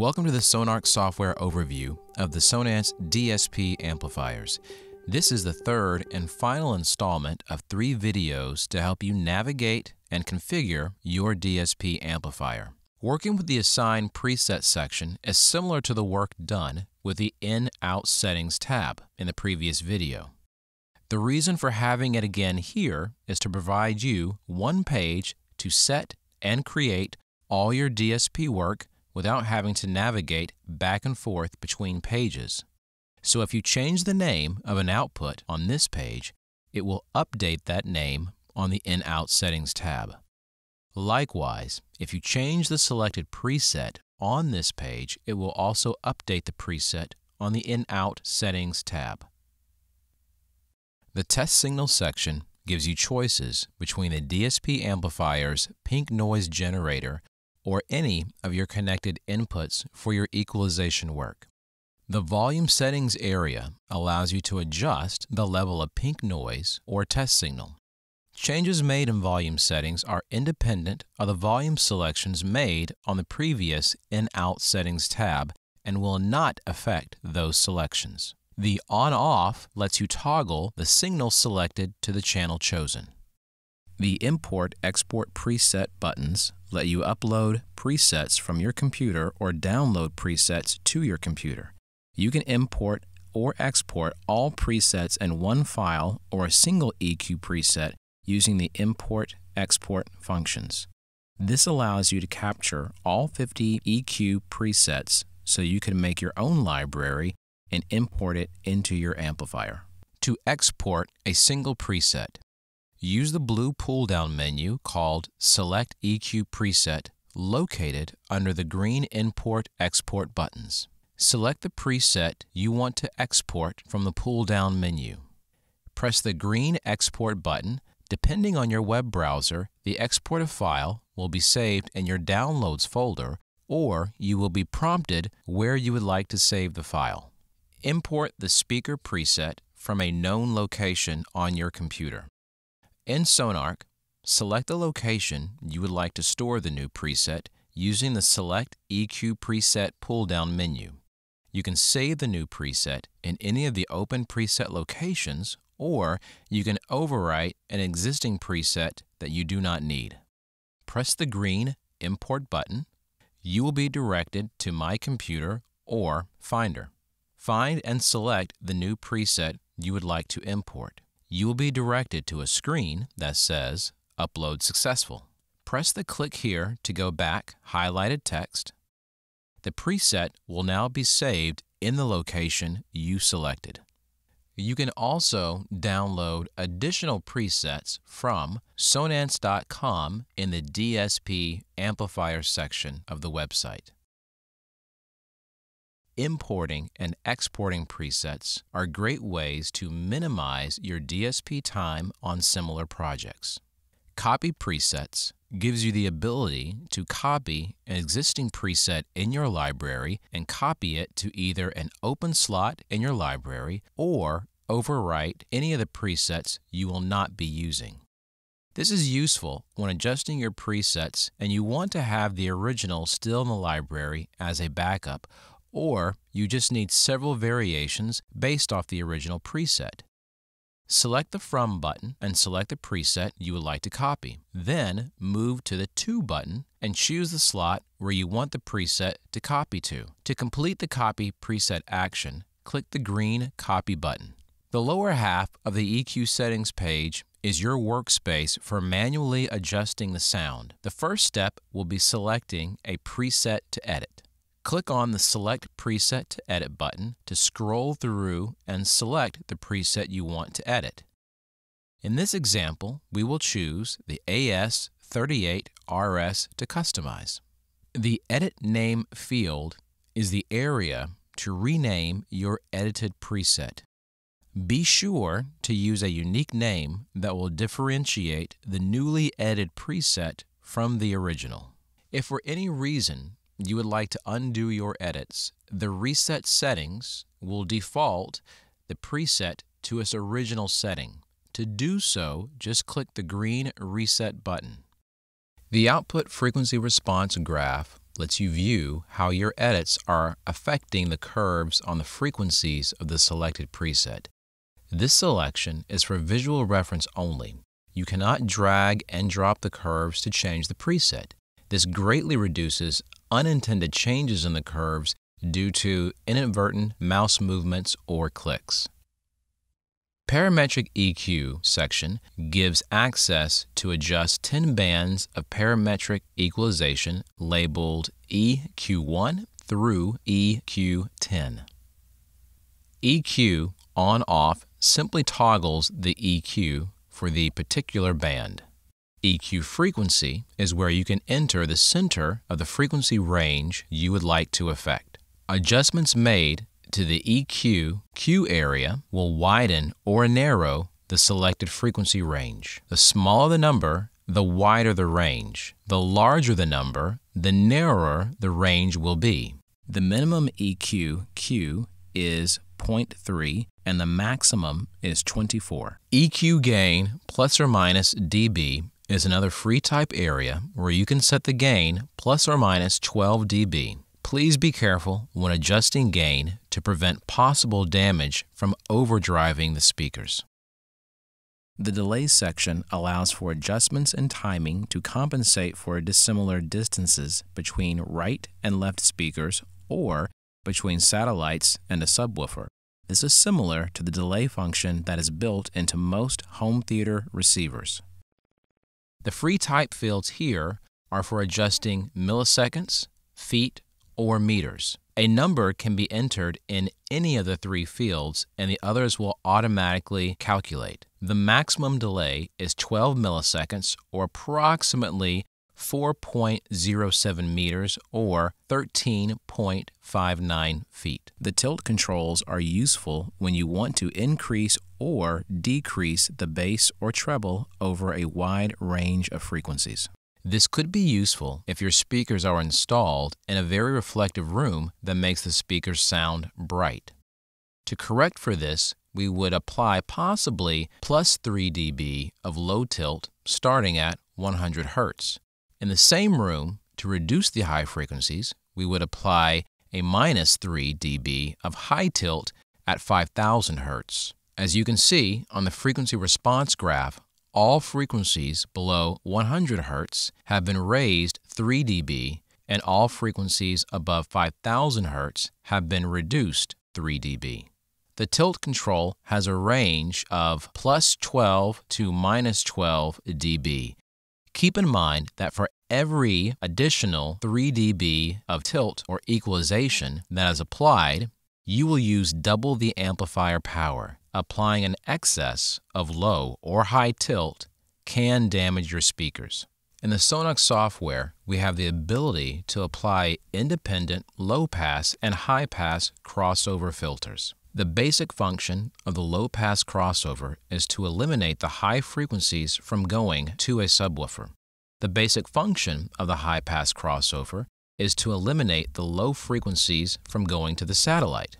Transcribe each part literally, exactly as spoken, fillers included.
Welcome to the Sonance software overview of the Sonance D S P amplifiers. This is the third and final installment of three videos to help you navigate and configure your D S P amplifier. Working with the Assign Preset section is similar to the work done with the In-Out Settings tab in the previous video. The reason for having it again here is to provide you one page to set and create all your D S P work without having to navigate back and forth between pages. So if you change the name of an output on this page, it will update that name on the In-Out Settings tab. Likewise, if you change the selected preset on this page, it will also update the preset on the In-Out Settings tab. The Test Signal section gives you choices between the D S P amplifier's pink noise generator or any of your connected inputs for your equalization work. The Volume Settings area allows you to adjust the level of pink noise or test signal. Changes made in volume settings are independent of the volume selections made on the previous In-Out Settings tab and will not affect those selections. The On-Off lets you toggle the signal selected to the channel chosen. The Import-Export Preset buttons let you upload presets from your computer or download presets to your computer. You can import or export all presets in one file or a single E Q preset using the import-export functions. This allows you to capture all fifty E Q presets so you can make your own library and import it into your amplifier. To export a single preset, use the blue pull-down menu called Select E Q Preset located under the green Import-Export buttons. Select the preset you want to export from the pull-down menu. Press the green Export button. Depending on your web browser, the exported file will be saved in your Downloads folder, or you will be prompted where you would like to save the file. Import the speaker preset from a known location on your computer. In Sonance, select the location you would like to store the new preset using the Select E Q Preset pull-down menu. You can save the new preset in any of the open preset locations, or you can overwrite an existing preset that you do not need. Press the green Import button. You will be directed to My Computer or Finder. Find and select the new preset you would like to import. You will be directed to a screen that says Upload Successful. Press the Click Here to go back highlighted text. The preset will now be saved in the location you selected. You can also download additional presets from sonance dot com in the D S P amplifier section of the website. Importing and exporting presets are great ways to minimize your D S P time on similar projects. Copy presets gives you the ability to copy an existing preset in your library and copy it to either an open slot in your library or overwrite any of the presets you will not be using. This is useful when adjusting your presets and you want to have the original still in the library as a backup, or you just need several variations based off the original preset. Select the From button and select the preset you would like to copy. Then move to the To button and choose the slot where you want the preset to copy to. To complete the Copy preset action, click the green Copy button. The lower half of the E Q settings page is your workspace for manually adjusting the sound. The first step will be selecting a preset to edit. Click on the Select Preset to Edit button to scroll through and select the preset you want to edit. In this example, we will choose the A S thirty-eight R S to customize. The Edit Name field is the area to rename your edited preset. Be sure to use a unique name that will differentiate the newly edited preset from the original. If for any reason you would like to undo your edits, the Reset Settings will default the preset to its original setting. To do so, just click the green Reset button. The Output Frequency Response graph lets you view how your edits are affecting the curves on the frequencies of the selected preset. This selection is for visual reference only. You cannot drag and drop the curves to change the preset. This greatly reduces unintended changes in the curves due to inadvertent mouse movements or clicks. Parametric E Q section gives access to adjust ten bands of parametric equalization labeled E Q one through E Q ten. E Q on-off simply toggles the E Q for the particular band. E Q frequency is where you can enter the center of the frequency range you would like to affect. Adjustments made to the E Q Q area will widen or narrow the selected frequency range. The smaller the number, the wider the range. The larger the number, the narrower the range will be. The minimum E Q Q is zero point three and the maximum is twenty-four. E Q gain plus or minus dB is another free type area where you can set the gain plus or minus twelve dB. Please be careful when adjusting gain to prevent possible damage from overdriving the speakers. The delay section allows for adjustments in timing to compensate for dissimilar distances between right and left speakers or between satellites and a subwoofer. This is similar to the delay function that is built into most home theater receivers. The free type fields here are for adjusting milliseconds, feet, or meters. A number can be entered in any of the three fields and the others will automatically calculate. The maximum delay is twelve milliseconds or approximately four point zero seven meters or thirteen point five nine feet. The tilt controls are useful when you want to increase or decrease the bass or treble over a wide range of frequencies. This could be useful if your speakers are installed in a very reflective room that makes the speakers sound bright. To correct for this, we would apply possibly plus three dB of low tilt starting at one hundred hertz. In the same room, to reduce the high frequencies, we would apply a minus three dB of high tilt at five thousand hertz. As you can see on the frequency response graph, all frequencies below one hundred hertz have been raised three dB and all frequencies above five thousand hertz have been reduced three dB. The tilt control has a range of plus twelve to minus twelve dB. Keep in mind that for every additional three dB of tilt or equalization that is applied, you will use double the amplifier power. Applying an excess of low or high tilt can damage your speakers. In the Sonance software, we have the ability to apply independent low-pass and high-pass crossover filters. The basic function of the low-pass crossover is to eliminate the high frequencies from going to a subwoofer. The basic function of the high-pass crossover is to eliminate the low frequencies from going to the satellite.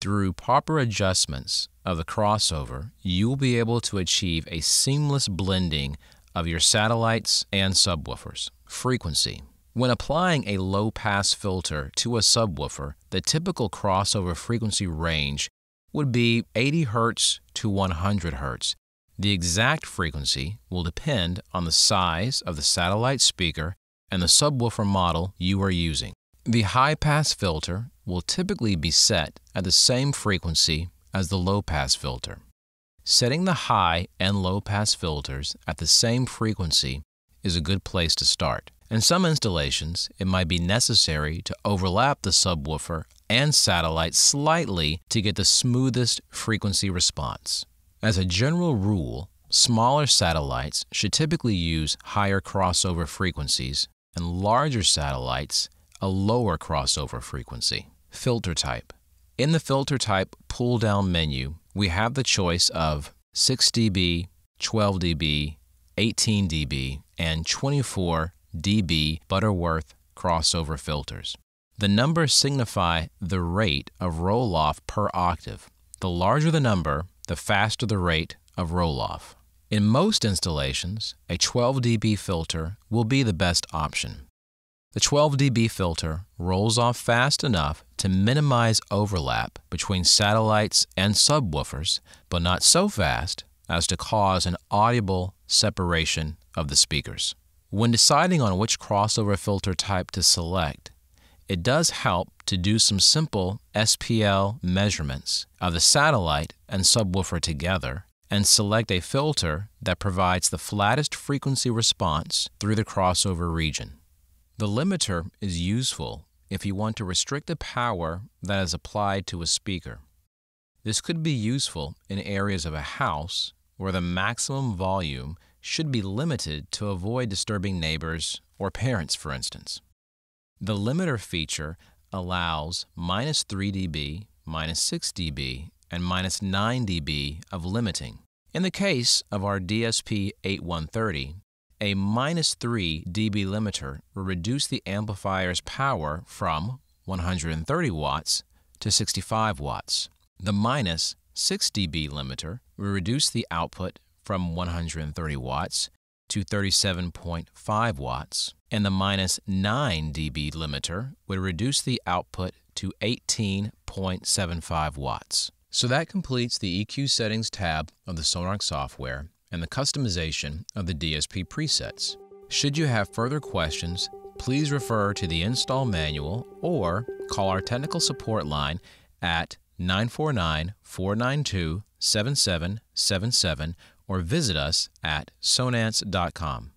Through proper adjustments of the crossover, you will be able to achieve a seamless blending of your satellites and subwoofers. Frequency. When applying a low-pass filter to a subwoofer, the typical crossover frequency range would be eighty hertz to one hundred hertz. The exact frequency will depend on the size of the satellite speaker and the subwoofer model you are using. The high-pass filter will typically be set at the same frequency as the low-pass filter. Setting the high and low-pass filters at the same frequency is a good place to start. In some installations, it might be necessary to overlap the subwoofer and satellite slightly to get the smoothest frequency response. As a general rule, smaller satellites should typically use higher crossover frequencies and larger satellites a lower crossover frequency. Filter type. In the filter type pull-down menu, we have the choice of six dB, twelve dB, eighteen dB, and twenty-four dB Butterworth crossover filters. The numbers signify the rate of roll-off per octave. The larger the number, the faster the rate of roll-off. In most installations, a twelve dB filter will be the best option. The twelve D B filter rolls off fast enough to minimize overlap between satellites and subwoofers, but not so fast as to cause an audible separation of the speakers. When deciding on which crossover filter type to select, it does help to do some simple S P L measurements of the satellite and subwoofer together and select a filter that provides the flattest frequency response through the crossover region. The limiter is useful if you want to restrict the power that is applied to a speaker. This could be useful in areas of a house where the maximum volume should be limited to avoid disturbing neighbors or parents, for instance. The limiter feature allows minus three D B, minus six D B, and minus nine D B of limiting. In the case of our D S P eighty-one thirty, a minus three D B limiter will reduce the amplifier's power from one hundred thirty watts to sixty-five watts. The minus six D B limiter will reduce the output from one hundred thirty watts to thirty-seven point five watts, and the minus nine D B limiter would reduce the output to eighteen point seven five watts. So that completes the E Q settings tab of the Sonance software and the customization of the D S P presets. Should you have further questions, please refer to the install manual or call our technical support line at nine four nine, four nine two, seven seven seven seven or visit us at sonance dot com.